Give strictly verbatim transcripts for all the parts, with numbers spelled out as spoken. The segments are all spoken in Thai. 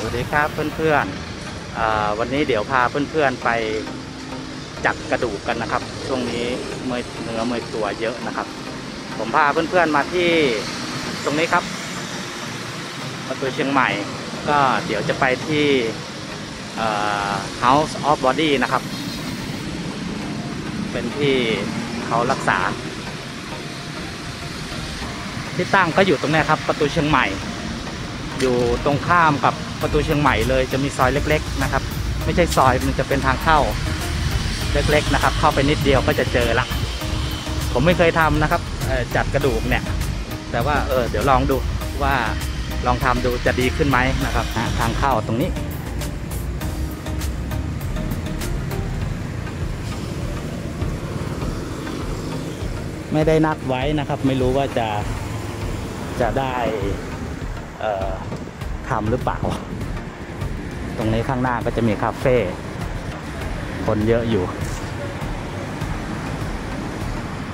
สวัสดีครับเพื่อนๆวันนี้เดี๋ยวพาเพื่อนๆไปจับกระดูกกันนะครับช่วงนี้เมื่อยเนื้อเมื่อยตัวเยอะนะครับผมพาเพื่อนๆมาที่ตรงนี้ครับประตูเชียงใหม่ก็เดี๋ยวจะไปที่ House of Body นะครับเป็นที่เขารักษาที่ตั้งก็อยู่ตรงนี้ครับประตูเชียงใหม่อยู่ตรงข้ามกับประตูเชียงใหม่เลยจะมีซอยเล็กๆนะครับไม่ใช่ซอยมันจะเป็นทางเข้าเล็กๆนะครับเข้าไปนิดเดียวก็จะเจอละผมไม่เคยทำนะครับจัดกระดูกเนี่ยแต่ว่าเออเดี๋ยวลองดูว่าลองทำดูจะดีขึ้นไหมนะครับทางเข้าตรงนี้ไม่ได้นัดไว้นะครับไม่รู้ว่าจะจะได้ทำหรือเปล่าตรงนี้ข้างหน้าก็จะมีคาเฟ่คนเยอะอยู่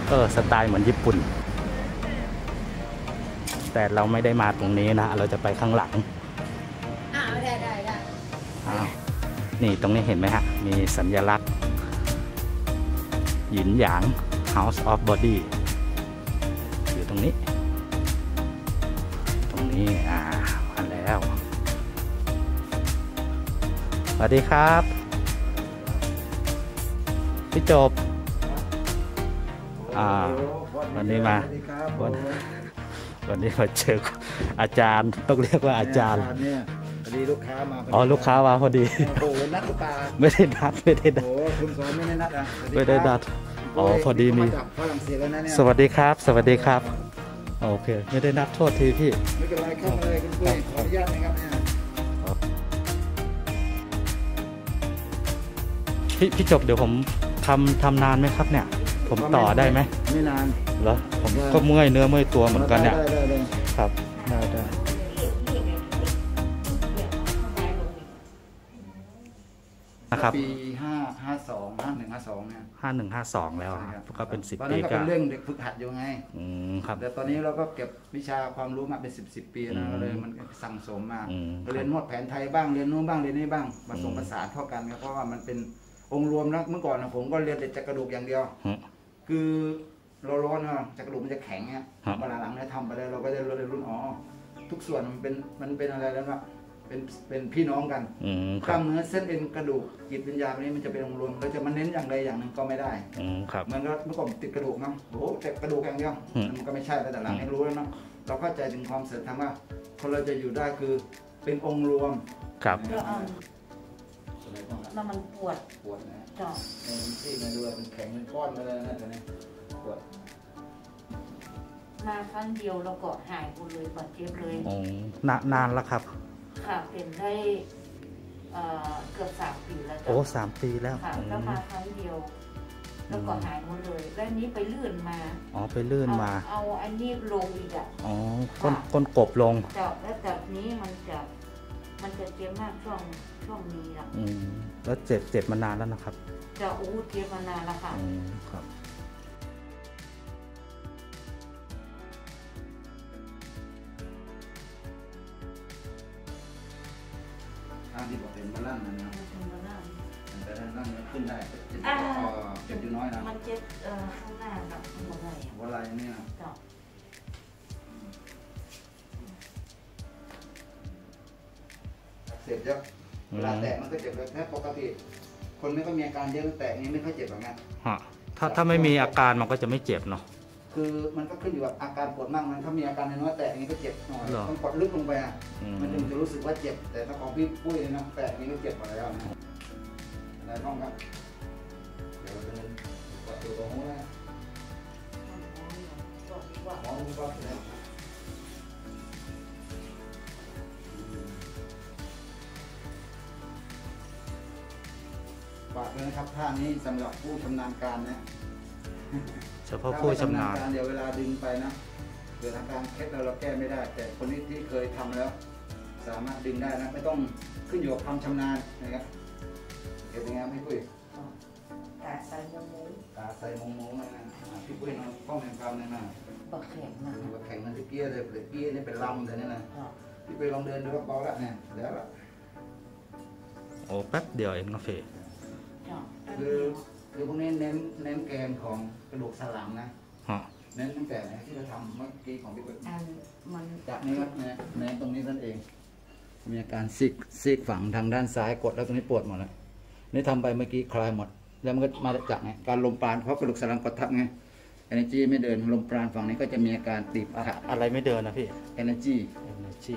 เออสไตล์เหมือนญี่ปุ่นแต่เราไม่ได้มาตรงนี้นะเราจะไปข้างหลังอ่าได้ได้ได้นี่ตรงนี้เห็นไหมฮะมีสัญลักษณ์หยินหยาง House of Body อยู่ตรงนี้ตรงนี้อ่ามาแล้วสวัสดีครับพี่จบอ่าวันนี้มาวันวันนี้มาเจออาจารย์ต้องเรียกว่าอาจารย์เนี่ยพอดีลูกค้ามาอ๋อลูกค้ามาพอดีโอ้นัดหรือเปล่าไม่ได้นัดไม่ได้นัดโอ้คุณสอนไม่ได้นัดอ่ะไม่ได้นัดอ๋อพอดีมีสวัสดีครับสวัสดีครับโอเคไม่ได้นัดโทษทีพี่ไม่เป็นไรเข้ามาเลยคุณปุ้ยขออนุญาตนะครับเนี่ยพี่พี่จบเดี๋ยวผมทำทำนานไหมครับเนี่ยผมต่อได้ไหมไม่นานเหรอผมก็เมื่อยเนื้อเมื่อยตัวเหมือนกันเนี่ยครับได้ได้นะครับปีห้าห้าสองห้าหนึ่งห้าสองเนี่ยห้าหนึ่งห้าสองแล้วก็เป็นสิบปีตอนนั้นก็เป็นเรื่องเด็กฝึกหัดอยู่ไงอืมครับแต่ตอนนี้เราก็เก็บวิชาความรู้มาเป็นสิบสิบปีนะเลยมันสั่งสมมาเรียนนวดแผนไทยบ้างเรียนนู้นบ้างเรียนนี่บ้างผสมผสานเข้ากันครับเพราะว่ามันเป็นองค์รวมนะเมื่อก่อนนะผมก็เรียนแต่จักกระดูกอย่างเดียวคือเราร้อนนะจักกระดูกมันจะแข็งเนี่ยเวลาหลังเนี่ยทำไปแล้วเราก็จะเรียนรุ่นอ๋อทุกส่วนมันเป็นมันเป็นอะไรแล้วนะเป็นเป็นพี่น้องกันกล้ามเนื้อเส้นเป็นกระดูกจิตวิญญาณนี้มันจะเป็นองค์รวมก็จะมาเน้นอย่างใดอย่างหนึ่งก็ไม่ได้เหมือนเมื่อก่อนติดกระดูกนะโอ้โหแต่กระดูกอย่างเดียวมันก็ไม่ใช่แต่หลังให้รู้แล้วนะเราเข้าใจถึงความเสริมทางว่าคนเราจะอยู่ได้คือเป็นองค์รวมครับแล้วมันปวดปวดนะจอบมันซีดมันด้วยมันแข็งมันก้อนอะไรนั่นนะปวดมาครั้งเดียวเราก็หายปวดเลยปวดเจ็บเลยนานแล้วครับค่ะเป็นได้เกือบสามปีแล้วโอ้สามปีแล้วค่ะแล้วมาครั้งเดียวแล้วก็หายหมดเลยแล้วนี้ไปลื่นมาอ๋อไปลื่นมาเอาอันนี้ลงอีกอ่ะอ๋อก้นก้นกบลงจับแล้วจากนี้มันจะมันจะเจ็บมากช่วงช่วงนี้นะอืมแล้วเจ็บเจ็บมานานแล้วนะครับจะอู้เจ็บมานานแล้วค่ะอืมครับท่าที่บอกเป็นบาลานซ์นะเนี่ยแต่ด้านล่างมันขึ้นได้เจ็บเจ็บอยู่น้อยนะมันเจ็บข้างหน้ากับหัวไหล่หัวไหล่เนี่ยเสร็จแล้วเวลาแตะมันก็เจ็บแบบนี้ปกติคนไม่ค่อยมีอาการเยอะแตะนี้ไม่ค่อยเจ็บแบบนั้นถ้าถ้าไม่มีอาการมันก็จะไม่เจ็บเนาะคือมันก็ขึ้นอยู่กับอาการปวดมากมันถ้ามีอาการน้อยแตะนี้ก็เจ็บหน่อยต้องกดลึกลงไปมันถึงจะรู้สึกว่าเจ็บแต่ถ้าของพี่ปุ้ยนะแตะนี้ก็เจ็บหมดแล้วนะอะไรน้องครับเดี๋ยวจะกดตัวตรงนี้นะมองก็เห็นฝากเลยนะครับท่านี้สำหรับผู้ชำนาญการนะเฉพาะผู้ชำนาญการเดี๋ยวเวลาดึงไปนะเกิดอาการเคล็ดเราเราแก้ไม่ได้แต่คนที่ที่เคยทำแล้วสามารถดึงได้นะไม่ต้องขึ้นอยู่กับความชำนาญนะครับเก็บยังไงพี่ปุ้ยตาใสมงมงตาใสมงมงนะพี่ปุ้ยน้องข้องแห่งกรรมนะนะบักแข็งนะบักแข็งนั่นที่เกี้ยเลยเกี้ยนี่เป็นลำเลยนะนะพี่ปุ้ยลองเดินดูว่าเบาละเนี่ยแล้วละ แป๊บเดียวเองนะเฟยคือคือพวกนี้เน้นเน้นแกนของกระดูกสันหลังนะเน้นตั้งแต่ไหนที่เราทำเมื่อกี้ของพี่เบิร์ตจากนี้ครับเน้นตรงนี้นั่นเองมีอาการซีกซีกฝังทางด้านซ้ายกดแล้วตรงนี้ปวดหมดเลยนี่ทำไปเมื่อกี้คลายหมดแล้วมันก็มาจากไงการลมปราณเพราะกระดูกสันหลังกดทับไงเอเนจีไม่เดินลมปราณฝั่งนี้ก็จะมีอาการตีบอะไรไม่เดินนะพี่เอเนจีเอเนจี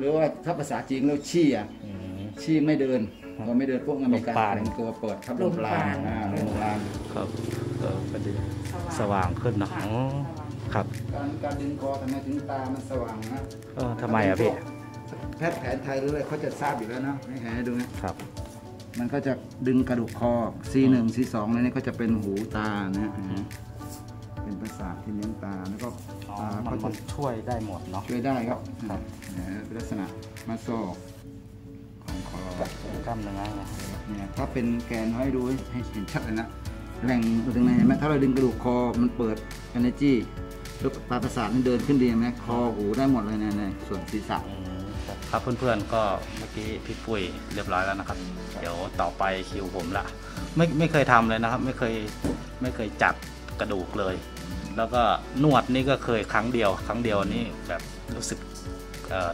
หรือว่าถ้าภาษาจีนเรียกชี้อ่ะชี้ไม่เดินพอไม่เดินพวกอเมริกันเป็นตัวเปิดครับลมปราณลมปราณครับประเดี๋ยวสว่างขึ้นนะการการดึงคอทำไมถึงตามันสว่างนะทำไมอ่ะพี่แพทย์แผนไทยหรืออะไรเขาจะทราบอยู่แล้วเนาะนี่ไงดูนะครับมันก็จะดึงกระดูกคอซี่หนึ่งซี่สองอะไรนี่ก็จะเป็นหูตาเนี่ยเป็นประสาทที่เลี้ยงตาแล้วก็ตาเขาจะช่วยได้หมดเนาะช่วยได้ครับครับนะลักษณะมัสโซของคอกล้ามเนื้อเนี่ยถ้าเป็นแกนให้ดูให้เห็นชัดเลยนะแรงตรงไหนไหมถ้าเราดึงกระดูกคอมันเปิด energy แล้วปลายประสาทมันเดินขึ้นดีไหมคอหูได้หมดเลยในส่วนศีรษะครับเพื่อนๆก็เมื่อกี้พี่ปุ้ยเรียบร้อยแล้วนะครับเดี๋ยวต่อไปคิวผมละไม่ไม่เคยทำเลยนะครับไม่เคยไม่เคยจับกระดูกเลยแล้วก็นวดนี่ก็เคยครั้งเดียวครั้งเดียวนี่แบบรู้สึก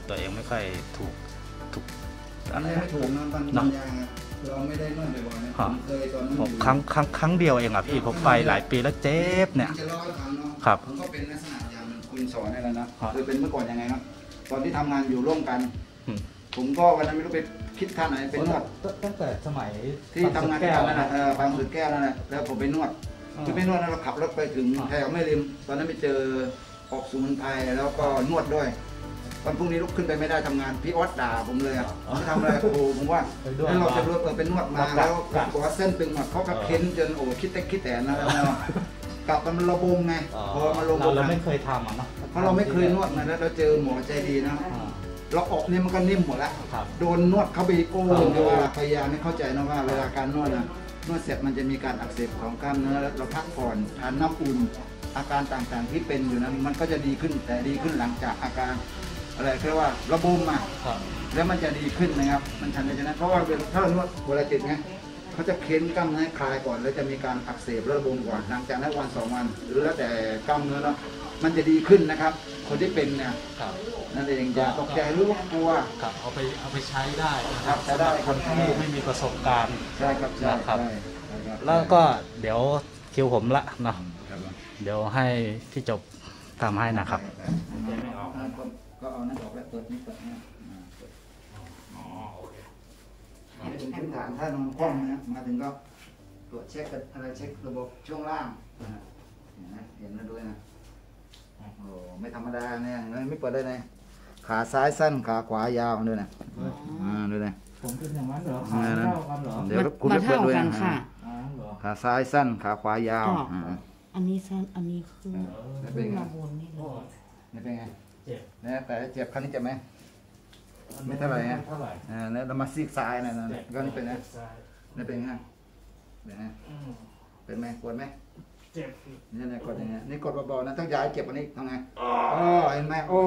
ตัวเองไม่ค่อยถูกถูกอะไรไม่ถูกนะตอนนี้เราไม่ได้นวดบ่อยๆนะผมเคยตอนนั้นครั้งครั้งครั้งเดียวเองอ่ะพี่ผมไปหลายปีแล้วเจ็บเนี่ยครับมันก็เป็นลักษณะอย่างคุณสอนนี่แหละนะคือเป็นเมื่อก่อนยังไงนะตอนที่ทำงานอยู่ร่วมกันผมก็วันนั้นไม่รู้ไปคิดท่าไหนไปนวดตั้งแต่สมัยที่ทำงานที่นั่นนะบางสุดแก้วนั่นแหละแล้วผมไปนวดคือไปนวดแล้วเราขับรถไปถึงแถวแม่ริมตอนนั้นไปเจอออกสมุนไพรแล้วก็นวดด้วยวันพรุ่งนี้ลุกขึ้นไปไม่ได้ทำงานพี่ออสด่าผมเลยอ่ะทำอะไรโอ้ผมว่าแล้วเราจะเปิดเป็นนวดมาแล้วบอกว่าเส้นตึงหมดเขาก็เค้นจนโอ้คิดแต่คิดแต่นะกลับมันระบงไงพอมาลงเราไม่เคยทำอ่ะเนาะเพราะเราไม่เคยนวดนะแล้วเราเจอหมอใจดีนะเราออกนี่มันก็นิ่มหมดแล้วโดนนวดเข้าไปโอ้เดี๋ยวว่าพยายามไม่เข้าใจนะว่าเวลาการนวดนะนวดเสร็จมันจะมีการอักเสบของกล้ามเนื้อแล้วเราพักผ่อนทานน้ำอุ่นอาการต่างๆที่เป็นอยู่นั้นมันก็จะดีขึ้นแต่ดีขึ้นหลังจากอาการอะไรเรียกว่าระบมมาแล้วมันจะดีขึ้นนะครับมันชันจะนั้นเพราะว่าถ้าเรานวดเวลาจิตไงเขาจะเค้นกล้ามเนื้อคลายก่อนแล้วจะมีการอักเสบระบมก่อนหลังจากนั้นวันสองวันหรือแล้วแต่กล้ามเนื้อเนาะมันจะดีขึ้นนะครับคนที่เป็นเนี่ยนั่นเองอย่าตกใจหรือว่ากลัวเอาไปเอาไปใช้ได้ครับใช้ได้คนที่ไม่มีประสบการณ์ใช่ครับใช่ครับแล้วก็เดี๋ยวคิวผมละเนาะเดี๋ยวให้พี่จบทำให้นะครับก็เอานั่นออกแล้วเปิดนี่เปิดนี่เป็นพื้นฐานถ้านอนคว่ำนะมาถึงก็ตรวจเช็คอะไรเช็คระบบช่วงล่างนะเห็นแล้วด้วยนะโอ้ไม่ธรรมดาเนี่ยไม่เปิดได้ไงขาซ้ายสั้นขาขวายาวด้วยนะอ่าด้วยนะผมเป็นอย่างนั้นเหรอขาเท่ากันเหรอเดี๋ยวคุณไปเปิดด้วยค่ะขาซ้ายสั้นขาขวายาวอันนี้สั้นอันนี้คือเป็นไงนี่เป็นไงเนี่ยแต่เจ็บครั้งนี้เจ็บไหมไม่เท่าไหร่ฮะเนี่ยเรามาซีกซ้ายนะก็นี่เป็นนะนี่เป็นฮะเป็นไหมกดไหมเจ็บนี่เนี่ยกดอย่างเงี้ยนี่กดเบาๆนะต้องย้ายเจ็บอันนี้ทำไงอ๋อเห็นไหมโอ้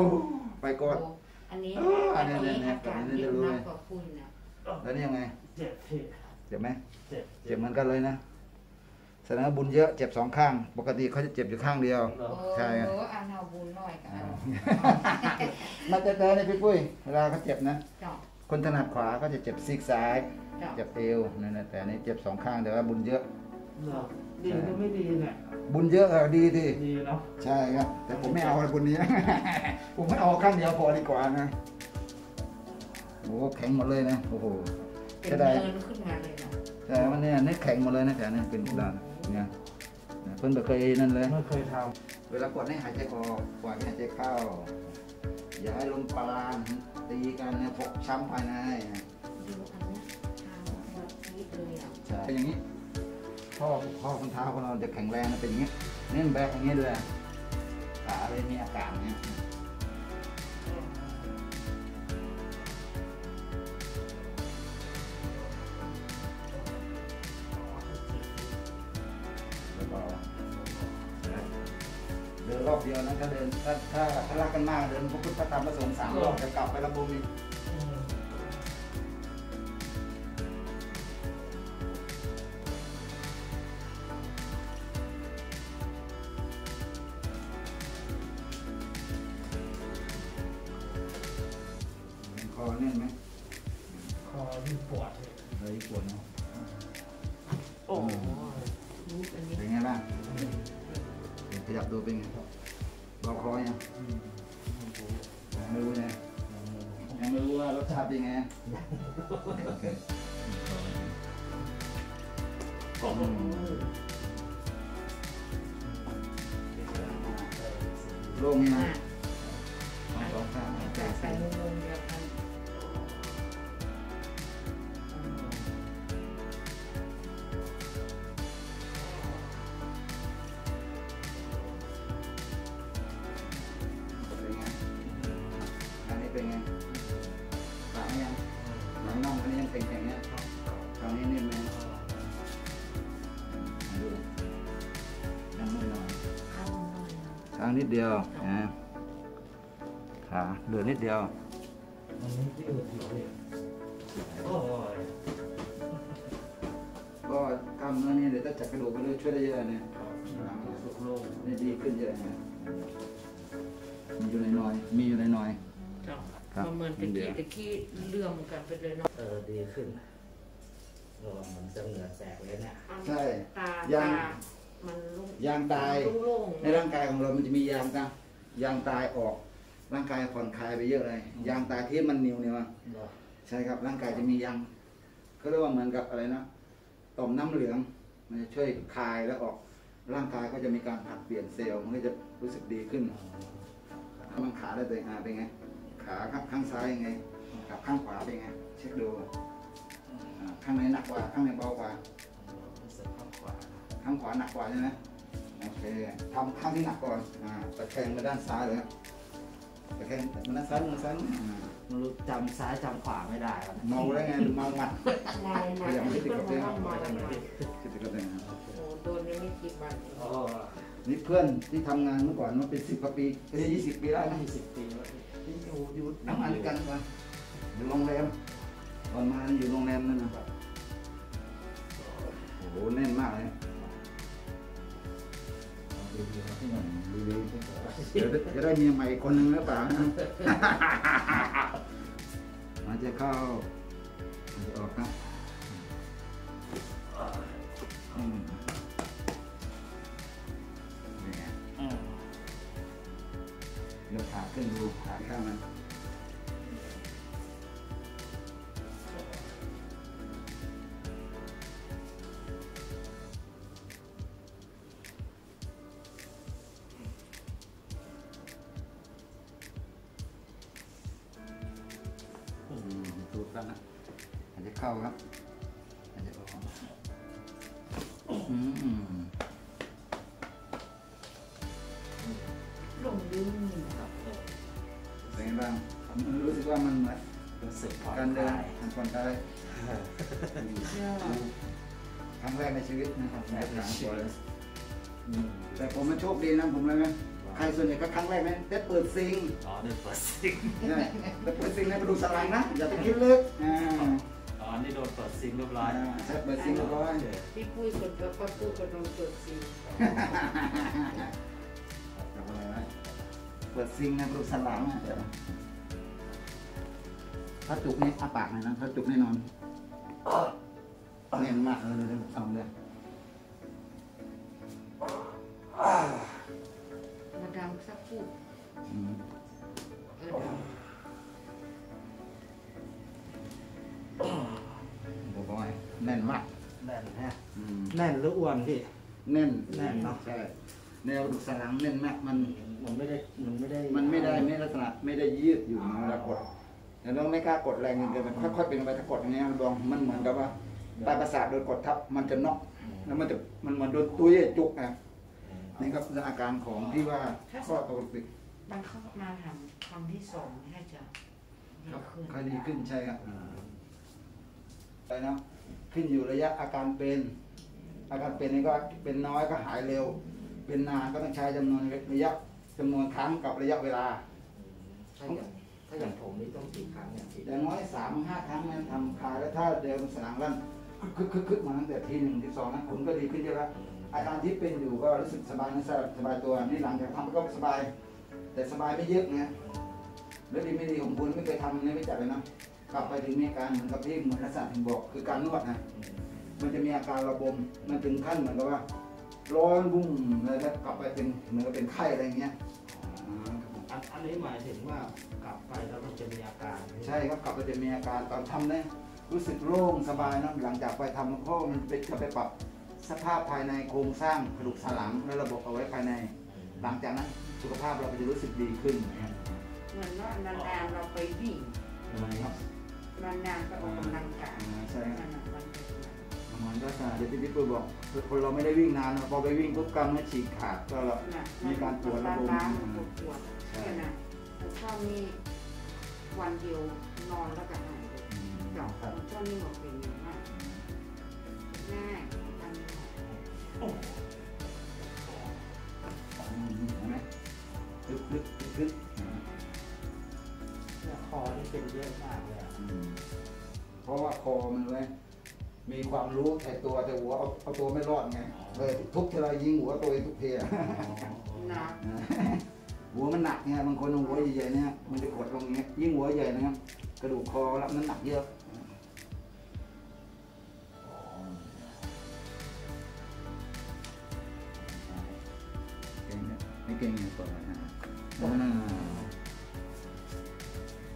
ไปกดอันนี้อันนี้เนี่ยอันนี้จะรู้เลยแล้วนี่ยังไงเจ็บเจ็บไหมเจ็บเหมือนกันเลยนะแสดงว่าบุญเยอะเจ็บสองข้างปกติเขาจะเจ็บอยู่ข้างเดียวใช่ครับอันเอาบุญหน่อยกันมาเจอเนี่ยพี่ปุ้ยเวลาเขาเจ็บนะคนถนัดขวาก็จะเจ็บซีกซ้ายเจ็บเอวนั่นแต่นี่เจ็บสองข้างแต่ว่าบุญเยอะดีก็ไม่ดีเนี่ยบุญเยอะเออดีดีใช่ครับแต่ผมไม่เอาบุญนี้ผมไม่เอาข้างเดียวพอดีกว่านะโอ้แข็งหมดเลยนะโอ้โหจะได้แต่วันนี้นี่แข็งหมดเลยนะแต่นี่เป็นด้านเนี่ยเพิ่นเคยนั่นเลยไม่เคยทำเวลากดให้หายใจออกกว่าให้หายใจเข้าอย่าให้ลมปราณตีกันเนี่ยพกช้ำภายในเป็นอย่างนี้ข้อข้อข้อเท้าของเราจะแข็งแรงนะเป็นอย่างนี้เน้นแบกอย่างนี้เลยขาเลยมีอาการเนี่ยรอบเดียวนะถ้าเดินถ้าถ้าถ้ารักกันมากเดินพระพุทธพระธรรมพระสงฆ์สามรอบจะกลับไประบมอีก อแน่นไหมคอที่ปวดเลยปวดเนาะโอ้โหเป็นไงบ้างขยับตัวเป็นไงครับเราคอยังไม่รู้นะยังไม่รู้ว่ารสชาติเป็นไงกล่อมโล่งนะสองข้างใส่ลงๆเดียวกันเป็นไงหลังยังหลังน่องอันนี้ยังแข็งๆเนี่ยตรงนี้นิ่มไหมดูยังไม่นอนข้างนิดเดียวนะขาเหลือนิดเดียวก็กล้ามเนื้อนี่เดี๋ยวถ้าจับกระดูกไปเรื่อยช่วยได้เยอะเนี่ยนี่ดีขึ้นเยอะนะมีอยู่น้อยๆมีอยู่น้อยๆประเมินตะกี้ตะกี้เรื่องกันไปเลยเนาะเออดีขึ้นรอมันจะเหงื่อแตกเลยเนี่ยใช่ยางมันยางตายในร่างกายของเรามันจะมียางนะยางตายออกร่างกายผ่อนคลายไปเยอะเลยยางตายที่มันนิ่วเนี่ยใช่ครับร่างกายจะมียางก็เรียกว่าเหมือนกับอะไรนะต่อมน้ำเหลืองมันจะช่วยคลายแล้วออกร่างกายก็จะมีการผัดเปลี่ยนเซลล์มันก็จะรู้สึกดีขึ้นมันขาได้ตัวเองอ่ะเป็นไงขาข้างซ้ายยังไงกับข้างขวาเป็นไงเช็คดูข้างไหนหนักกว่าข้างไหนเบากว่าข้างขวาข้างขวาหนักกว่าใช่ไหมโอเคทำข้างที่หนักก่อนตะแคงมาด้านซ้ายเลยตะแคงมาด้านซ้ายมือซ้ายมันรู้จำซ้ายจำขวาไม่ได้เมาได้ไงเมาหมัดพยายามคิดติดกับตัวเองคิดติดกับตัวเองโดนไม่กี่วันนี่เพื่อนที่ทำงานเมื่อก่อนมันเป็นสิบกว่าปีเป็นยี่สิบปีแล้วนะยี่สิบปีอยู่อยู่น้ำอันกันวะอยู่โรงแรมตอนมาอยู่โรงแรมนั่นนะโอ้โหแน่นมากเลยจะได้เมียใหม่คนหนึ่งหรือเปล่านะมันจะเข้ามันจะออกนะยกขาขึ้นดูขาข้างมันถูกแล้วนะอาจจะเข้าครับอาจจะออกอืมลงดึงเป็นไงบ้างรู้สึกว่ามันเหมือนการเดินทางคนไทยครั้งแรกในชีวิตนะครับในหนังตัวเลยแต่ผมมันโชคดีนะผมเลยไหมใครส่วนใหญ่ก็ครั้งแรกไหมได้เปิดซิงอ๋อได้เปิดซิงใช่ได้เปิดซิงในกระดูกสันหลังนะอย่าไปคิดลึกอ๋อนี่โดนเปิดซิงเรียบร้อยใช่เปิดซิงเรียบร้อยพี่คุยคนเดียวก็พูดคนโดนเปิดซิงเปิดซิงนะกระดูกสันหลังนะถ้าจุกนี่อ้าปากเลยนะถ้าจุกแน่นอนแน่นมากเลยเลยทำเลยมาดามสักพูดบอกว่าแน่นมากแน่นฮะแน่นหรืออ้วนพี่แน่นแน่นเนาะใช่แนวกระดูกสันหลังแน่นมากมันมันไม่ได้มันไม่ได้มันไม่ได้ไม่ลักษณะไม่ได้ยืดอยู่เวลากดแต่เราไม่กล้ากดแรงเกินมันค่อยๆเป็นไปถ้ากดอย่างนี้ลองมันเหมือนกับว่าปลายประสาทโดนกดทับมันจะน็อกแล้วมันจะมันเหมือนโดนตุ้ยจุกนะนี่ครับอาการของที่ว่าข้อตกติดมันเข้ามาทำครั้งที่สองน่าจะค่อยดีขึ้นใช่ครับไปนะขึ้นอยู่ระยะอาการเป็นอาการเป็นนี่ก็เป็นน้อยก็หายเร็วเป็นนานก็ต้องใช้จำนวนระยะจำนวนครั้งกับระยะเวลาถ้าอย่างผมนี่ต้องสี่ครั้งเนี่ยอย่างน้อยสามห้าครั้งนั้นทำคลายแล้วถ้าเดินสนามนั้นคึกคึกคึกมาตั้งแต่ที่หนึ่งที่สองนั้นคุณก็ดีขึ้นเยอะแล้วอาการที่เป็นอยู่ก็รู้สึกสบายนะสบายตัวนี่หลังจากทำก็สบายแต่สบายไม่เยอะนะ แล้วดีไม่ดีของคุณไม่เคยทำไม่จัดเลยนะกลับไปถึงมีอาการเหมือนกับที่เหมือนลักษณะที่บอกคือการนวดนะมันจะมีอาการระบมมันถึงขั้นเหมือนกับว่าร้อนบุ้มแล้วกลับไปเป็นเหมือนกับเป็นไข้อะไรเงี้ยอันนี้หมายถึงว่ากลับไปแล้วมันจะมีอาการใช่ครับกลับไปจะมีอาการตอนทำเนี่ยรู้สึกโล่งสบายนะหลังจากไปทำเพราะมันเป็นจะไปปรับสภาพภายในโครงสร้างกระดูกสันหลังและระบบเอาไว้ภายในหลังจากนั้นสุขภาพเราจะรู้สึกดีขึ้นเหมือนว่านานๆเราไปวิ่งครับนานๆไปออกกำลังกายใช่ครับเหมือนก็จะเดี๋ยวที่พี่ปุ้ยบอกคนเราไม่ได้วิ่งนานพอไปวิ่งปุ๊บกล้ามเนื้อฉีกขาดก็มีการปวดระบมใช่นะแล้วก็มีวันเดียวนอนแล้วก็หายเลยเจ้าของเจ้านี่บอกเป็นอย่างมากง่ายอันนี้เห็นไหมลึกลึกลึกเนี่ยคอนี่เป็นเรื่องมากเลยเพราะว่าคอมันเลยมีความรู้แต่ตัวแต่หัวเอาตัวไม่รอดไงเลยทุกทีไรยิงหัวตัวเองทุกทีหนักหัวมันหนักเนี่ยบางคนหัวใหญ่ๆเนี่ยมันจะกดตรงนี้ยิ่งหัวใหญ่นะครับกระดูกคอรับน้ำหนักเยอะเก่งนะไม่เก่งอย่างก่อนนะ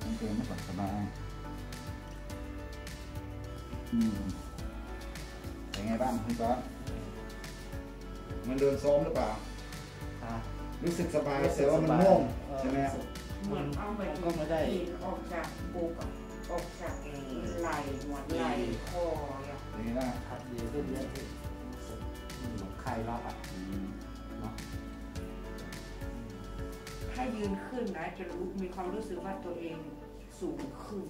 ไม่เก่งไม่ปลอดสบายอืมเป็นไงบ้างคุณก๊อตมันเดินซ้อมหรือเปล่ารู้สึกสบายแต่ว่ามันง่วงใช่ไหมเหมือนเอาไปก็ไม่ได้ออกจากบุกออกจากไหลหัวไหลคออย่างนี้นะครับดีขึ้นเยอะเลยใครรับอ่ะถ้ายืนขึ้นนะจะรู้มีความรู้สึกว่าตัวเองสูงขึ้น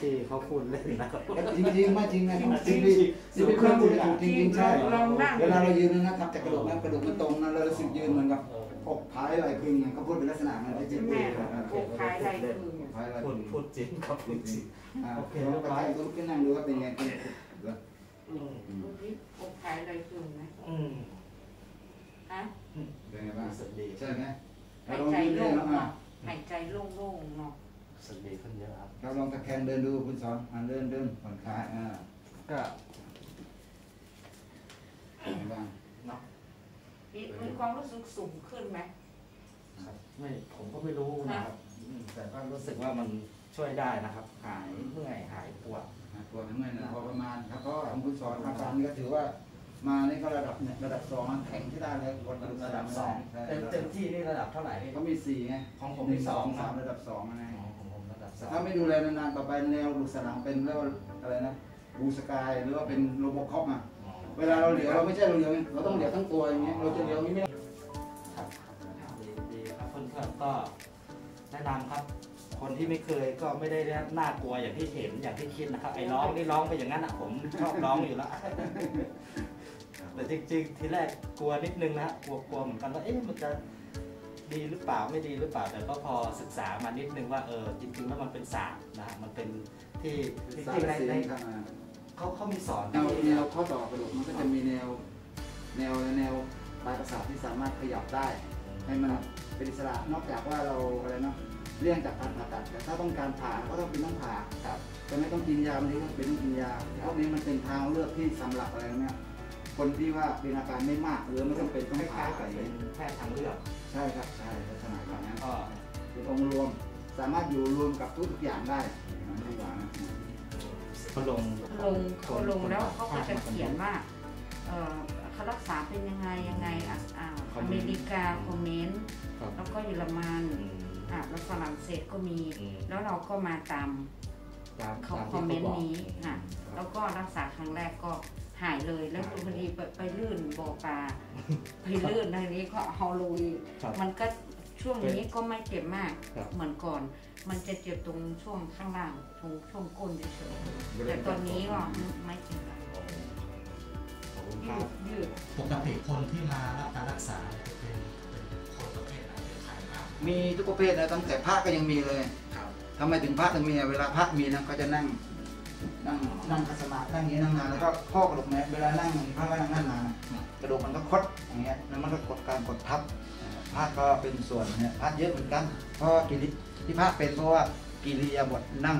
ที่เขาพูดเล่นนะจริงจริงมากจริงนะจริงดิจริงดิเขาพูดถูกจริงจริงใช่เวลาเรายืนนะทับจากกระดูกนะกระดูกมันตรงนะเรารู้สึกยืนเหมือนกับอกท้ายไหล่พึงเขาพูดเป็นลักษณะนั้นจริงไหมอกท้ายไหล่พึงพูดพูดจริงครับพูดจริงโอเคแล้วไปลุกขึ้นนั่งดูว่าเป็นไงกันอกท้ายไหล่พึงนะอืมฮะเป็นไงบ้างใช่ไหมหายใจโล่งหายใจโล่งๆเนาะสบายขึ้นเยอะครับเราลองตะแคงเดินดูคุณสอนเดินเดินผ่อนคลายอ่าก็บ้างเนาะมีความรู้สึกสูงขึ้นไหมครับไม่ผมก็ไม่รู้นะครับแต่ก็รู้สึกว่ามันช่วยได้นะครับหายเมื่อยหายปวดปวดเมื่อยนะพอประมาณครับก็คุณสอนครับตอนนี้ก็ถือว่ามาในก็ระดับเนี่ยระดับสองแข็งที่ได้เลยระดับสองเต็มเต็มที่นี่ระดับเท่าไหร่นี่เขามีสี่ไงของผมมีสองสามระดับสองนะถ้าไม่ดูแลนานๆต่อไปแนวหลุดสลังเป็นเรียกว่าอะไรนะบูสกายหรือว่าเป็นโรบอคอปมาเวลาเราเหลียวเราไม่ใช่เราเหลียวเราต้องเหลียวทั้งตัวอย่างเงี้ยเราจะเหลียวไม่ได้ครับดีครับคนขับก็แนะนำครับคนที่ไม่เคยก็ไม่ได้น่ากลัวอย่างที่เห็นอย่างที่คิดนะครับไอ้ร้องนี่ร้องไปอย่างนั้นอ่ะผมชอบร้องอยู่แล้วแต่จริงๆทีแรกกลัวนิดนึงนะกลัวกลัวเหมือนกันว่าเอ๊ะมันจะดีหรือเปล่าไม่ดีหรือเปล่าแต่ก็พอศึกษามานิดนึงว่าเออจริงๆแล้วมันเป็นศาสตร์นะมันเป็นที่ที่ในในเขาเขามีสอนแนวแนวข้อต่อกระดูกมันก็จะมีแนวแนวแนวปลายประสาทที่สามารถขยับได้ให้มันเป็นอิสระนอกจากว่าเราอะไรเนาะเรื่องจากการผ่าตัดแต่ถ้าต้องการผ่าก็ต้องเป็นต้องผ่าแต่ไม่ต้องกินยาไม่ต้องเป็นต้องกินยาพวกนี้มันเป็นทางเลือกที่สำหรับอะไรเนี่ยคนที่ว่าเป็นอาการไม่มากหรือไม่จำเป็นต้องผ่าอะไรเป็นแพทย์ทางเลือกใช่ครับใช่ลักษณะแบบนั้นก็เป็นองค์รวมสามารถอยู่รวมกับทุกทุกอย่างได้ไม่ว่าเขาลงเขาลงแล้วเขาก็จะเขียนว่าเขารักษาเป็นยังไงยังไงอเมริกาคอมเมนต์แล้วก็เยอรมันอ่ะแล้วฝรั่งเศสก็มีแล้วเราก็มาตามเขาคอมเมนต์นี้อ่ะแล้วก็รักษาครั้งแรกก็หายเลยแล้วคุณพอดีไปลื่นบ่อปลาไปลื่นในนี้ก็เอาลุยมันก็ช่วงนี้ก็ไม่เจ็บมากเหมือนก่อนมันจะเจ็บตรงช่วงข้างล่างตรงช่วงก้นเฉยๆแต่ตอนนี้ก็ไม่เจ็บแล้วยืดปกติคนที่มารับการรักษาเป็นเป็นคนประเภทไหนเป็นใครบ้างมีทุกประเภทนะตั้งแต่พระก็ยังมีเลยทำไมถึงพระถึงมีเวลาพระมีนะก็จะนั่งนั่งนั่งขัดสมาธินั่งอย่างนี้นั่งนานแล้วก็ข้อกระดูกเนี่ยเวลานั่งพระก็นั่งนานกระดูกมันก็คดอย่างเงี้ยแล้วมันก็กดการกดทับ พระก็เป็นส่วนเนี่ยพระเยอะเหมือนกันเพราะกิริที่พระเป็นเพราะว่ากิริยาบทนั่ง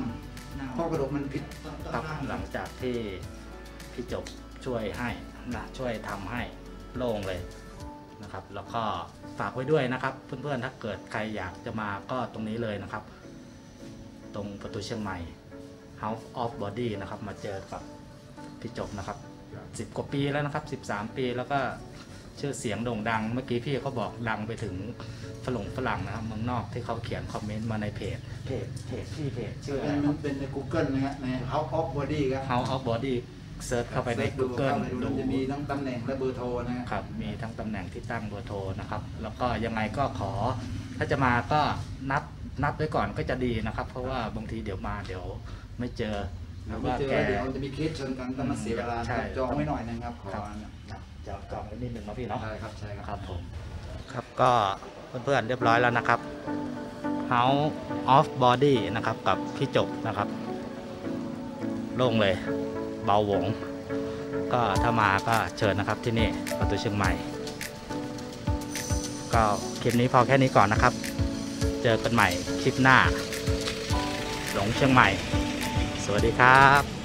ข้อกระดูกมันผิดครับหลังจากที่พี่จบช่วยให้นะช่วยทำให้โล่งเลยนะครับแล้วก็ฝากไว้ด้วยนะครับเพื่อนๆถ้าเกิดใครอยากจะมาก็ตรงนี้เลยนะครับตรงประตูเชียงใหม่ House of Body นะครับมาเจอกับพี่จบนะครับสิบกว่าปีแล้วนะครับสิบสามปีแล้วก็ชื่อเสียงโด่งดังเมื่อกี้พี่เขาบอกดังไปถึงฝรั่งฝรั่งนะครับเมืองนอกที่เขาเขียนคอมเมนต์มาในเพจเพจเพจพี่เพจชื่ออะไรมันเป็นใน Google นะฮะใน House of Body ครับ House of Body เซิร์ชเข้าไปใน Google ดูจะมีทั้งตำแหน่งและเบอร์โทรนะครับมีทั้งตำแหน่งที่ตั้งเบอร์โทรนะครับแล้วก็ยังไงก็ขอถ้าจะมาก็นัดนัดไว้ก่อนก็จะดีนะครับเพราะว่าบางทีเดี๋ยวมาเดี๋ยวไม่เจอหรือว่าแกเดี๋ยวจะมีเคสชนกันต้องมาเสียเวลาจองไว้หน่อยนะครับขอจะจองไว้นิดหนึ่งนะพี่เนาะใช่ครับใช่ครับผมครับก็เพื่อนๆเรียบร้อยแล้วนะครับ House of Body นะครับกับพี่จบนะครับโล่งเลยเบาหวงก็ถ้ามาก็เชิญนะครับที่นี่ประตูเชียงใหม่ก็คลิปนี้พอแค่นี้ก่อนนะครับเจอกันใหม่คลิปหน้าหลงเชียงใหม่สวัสดีครับ